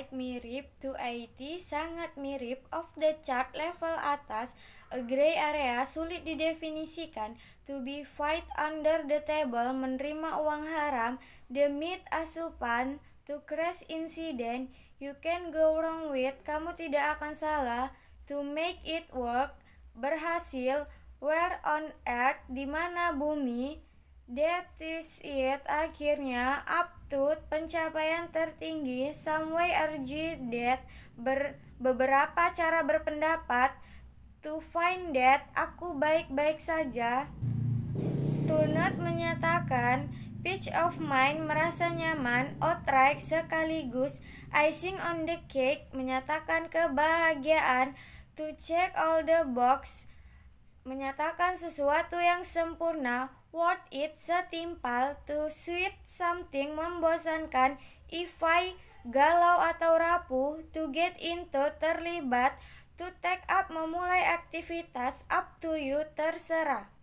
like mirip to 80, sangat mirip, off the chart, level atas, a gray area, sulit didefinisikan, to be fight under the table, menerima uang haram, the meat asupan, to crash incident, you can go wrong with, kamu tidak akan salah, to make it work, berhasil, where on earth, di mana bumi, that is it, akhirnya, up to, pencapaian tertinggi, some way argue that, beberapa cara berpendapat, to find that, aku baik-baik saja, to not menyatakan, peace of mind, merasa nyaman, outright, sekaligus, icing on the cake, menyatakan kebahagiaan, to check all the box, menyatakan sesuatu yang sempurna, worth it, setimpal, to sweet something, membosankan, if I, galau atau rapuh, to get into, terlibat, to take up, memulai aktivitas, up to you, terserah.